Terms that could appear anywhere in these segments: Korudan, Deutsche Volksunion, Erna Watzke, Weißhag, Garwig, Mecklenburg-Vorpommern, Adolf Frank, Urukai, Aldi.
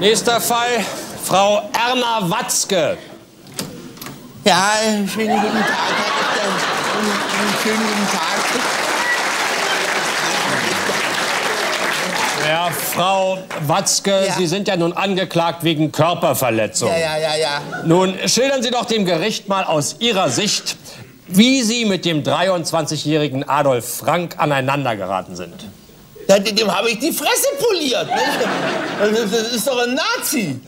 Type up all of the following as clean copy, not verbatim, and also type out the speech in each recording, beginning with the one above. Nächster Fall, Frau Erna Watzke. Ja, schönen guten Tag. Schönen guten Tag. Ja, Frau Watzke, ja. Sie sind ja nun angeklagt wegen Körperverletzung. Ja. Nun schildern Sie doch dem Gericht mal aus Ihrer Sicht, wie Sie mit dem 23-jährigen Adolf Frank aneinandergeraten sind. Ja, dem habe ich die Fresse poliert, nicht? Das ist doch ein Nazi.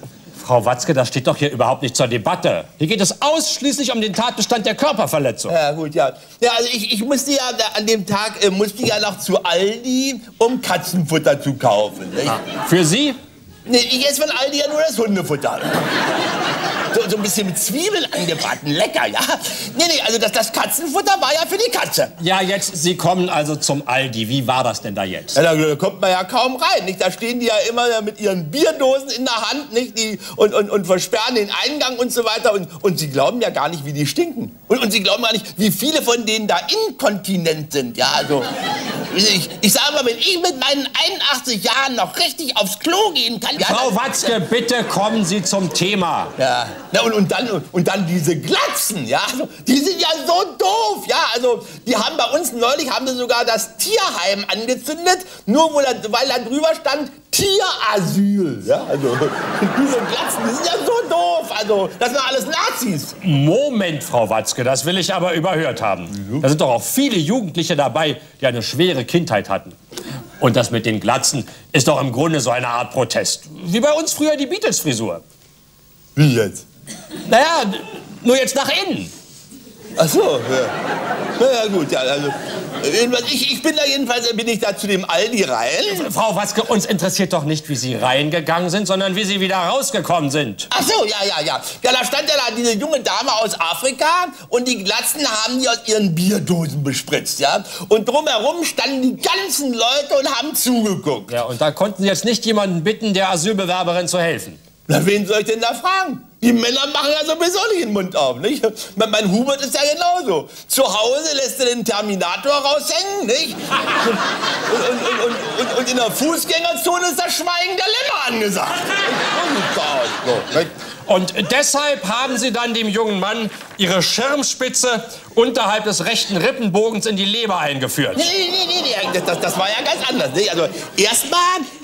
Frau Watzke, das steht doch hier überhaupt nicht zur Debatte. Hier geht es ausschließlich um den Tatbestand der Körperverletzung. Ja, gut, ja. Ja, also ich musste ja an dem Tag noch zu Aldi, um Katzenfutter zu kaufen. Nicht? Für Sie? Nee, ich esse von Aldi ja nur das Hundefutter. So ein bisschen mit Zwiebeln angebraten, lecker, ja? Nee, also das Katzenfutter war ja für die Katze. Ja, jetzt, Sie kommen also zum Aldi. Wie war das denn da jetzt? Ja, da kommt man ja kaum rein, nicht? Da stehen die ja immer mit ihren Bierdosen in der Hand, nicht? Und versperren den Eingang und so weiter. Und sie glauben ja gar nicht, wie die stinken. Und sie glauben gar nicht, wie viele von denen da inkontinent sind, ja? Also, ich sage mal, wenn ich mit meinen 81 Jahren noch richtig aufs Klo gehen kann... Ja, Frau Watzke, bitte kommen Sie zum Thema. Ja. Na, und dann diese Glatzen, ja, also, die sind ja so doof, ja, also die haben bei uns neulich, haben sie sogar das Tierheim angezündet, nur weil da drüber stand Tierasyl, ja, also diese Glatzen, die sind ja so doof, also das sind alles Nazis. Moment, Frau Watzke, das will ich aber überhört haben. Da sind doch auch viele Jugendliche dabei, die eine schwere Kindheit hatten. Und das mit den Glatzen ist doch im Grunde so eine Art Protest, wie bei uns früher die Beatles-Frisur. Wie jetzt? Naja, nur jetzt nach innen. Ach so, ja. Na ja, gut, ja, also... Jedenfalls bin ich da zu dem Aldi rein. Frau Watzke, uns interessiert doch nicht, wie Sie reingegangen sind, sondern wie Sie wieder rausgekommen sind. Ach so, ja. Ja, da stand ja da diese junge Dame aus Afrika und die Glatzen haben die aus ihren Bierdosen bespritzt, ja. Und drumherum standen die ganzen Leute und haben zugeguckt. Ja, und da konnten Sie jetzt nicht jemanden bitten, der Asylbewerberin zu helfen. Na, wen soll ich denn da fragen? Die Männer machen ja sowieso nicht den Mund auf, nicht? Mein Hubert ist ja genauso. Zu Hause lässt er den Terminator raushängen, nicht? Und in der Fußgängerzone ist das Schweigen der Lämmer angesagt. Und deshalb haben Sie dann dem jungen Mann Ihre Schirmspitze unterhalb des rechten Rippenbogens in die Leber eingeführt. Nee, das war ja ganz anders. Nicht? Also erstmal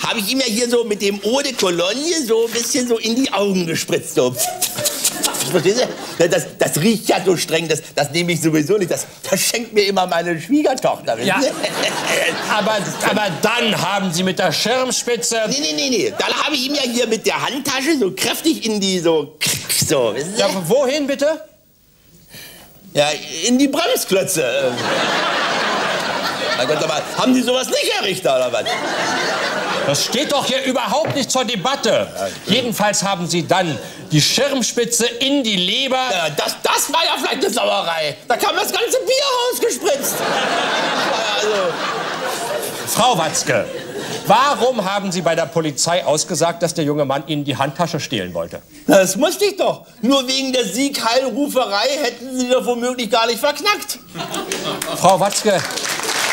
habe ich ihm ja hier so mit dem Eau de Cologne so ein bisschen so in die Augen gespritzt. So. Das riecht ja so streng, das nehme ich sowieso nicht. Das schenkt mir immer meine Schwiegertochter. Ja. aber dann haben Sie mit der Schirmspitze... Nee. Dann habe ich ihm ja hier mit der Handtasche so kräftig in die so. Ja, wohin bitte? Ja, in die Bremsklötze. Mein Gott, aber haben Sie sowas nicht, Herr Richter, oder was? Das steht doch hier überhaupt nicht zur Debatte. Jedenfalls haben Sie dann die Schirmspitze in die Leber... Ja, das war ja vielleicht eine Sauerei. Da kam das ganze Bier rausgespritzt. Frau Watzke, warum haben Sie bei der Polizei ausgesagt, dass der junge Mann Ihnen die Handtasche stehlen wollte? Na, das musste ich doch. Nur wegen der Siegheilruferei hätten Sie doch womöglich gar nicht verknackt. Frau Watzke...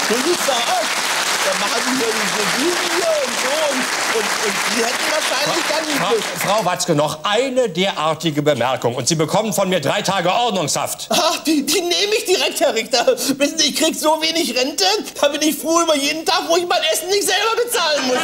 So sieht's doch aus. Da machen Sie hier und die hätten wahrscheinlich dann... Frau Watzke, noch eine derartige Bemerkung und Sie bekommen von mir 3 Tage Ordnungshaft. Ach, die nehme ich direkt, Herr Richter. Wissen Sie, ich krieg so wenig Rente, da bin ich froh über jeden Tag, wo ich mein Essen nicht selber bezahlen muss.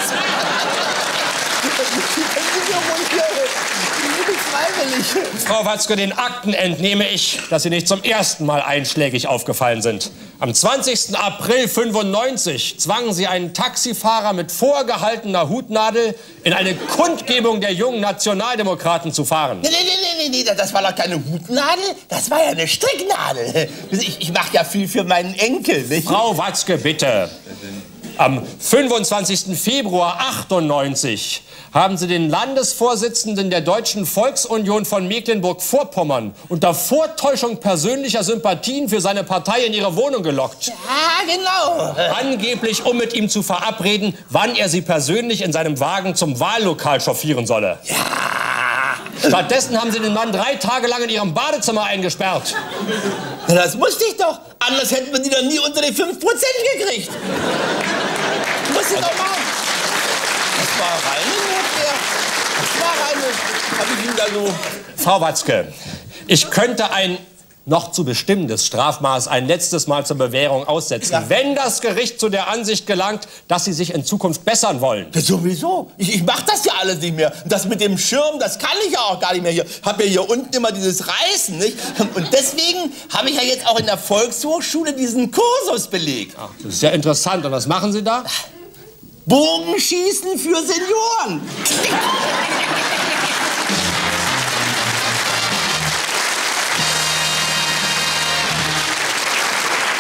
Frau Watzke, den Akten entnehme ich, dass Sie nicht zum ersten Mal einschlägig aufgefallen sind. Am 20. April 1995 zwangen Sie einen Taxifahrer mit vorgehaltener Hutnadel in eine Kundgebung der jungen Nationaldemokraten zu fahren. Nee, das war doch keine Hutnadel, das war ja eine Stricknadel. Ich mache ja viel für meinen Enkel, nicht? Frau Watzke, bitte. Am 25. Februar 1998 haben Sie den Landesvorsitzenden der Deutschen Volksunion von Mecklenburg-Vorpommern unter Vortäuschung persönlicher Sympathien für seine Partei in Ihre Wohnung gelockt. Ja, genau. Angeblich, um mit ihm zu verabreden, wann er Sie persönlich in seinem Wagen zum Wahllokal chauffieren solle. Ja. Stattdessen haben Sie den Mann 3 Tage lang in Ihrem Badezimmer eingesperrt. Das musste ich doch. Anders hätten wir Sie doch nie unter die 5% gekriegt. Das musste ich doch machen. Das war rein. Frau Watzke, ich könnte ein noch zu bestimmendes Strafmaß ein letztes Mal zur Bewährung aussetzen, ja, wenn das Gericht zu der Ansicht gelangt, dass Sie sich in Zukunft bessern wollen. Ja, sowieso. Ich mache das ja alles nicht mehr. Das mit dem Schirm, das kann ich ja auch gar nicht mehr. Ich habe ja hier unten immer dieses Reißen, nicht? Und deswegen habe ich ja jetzt auch in der Volkshochschule diesen Kursus belegt. Ach, das ist ja interessant. Und was machen Sie da? Bogenschießen für Senioren.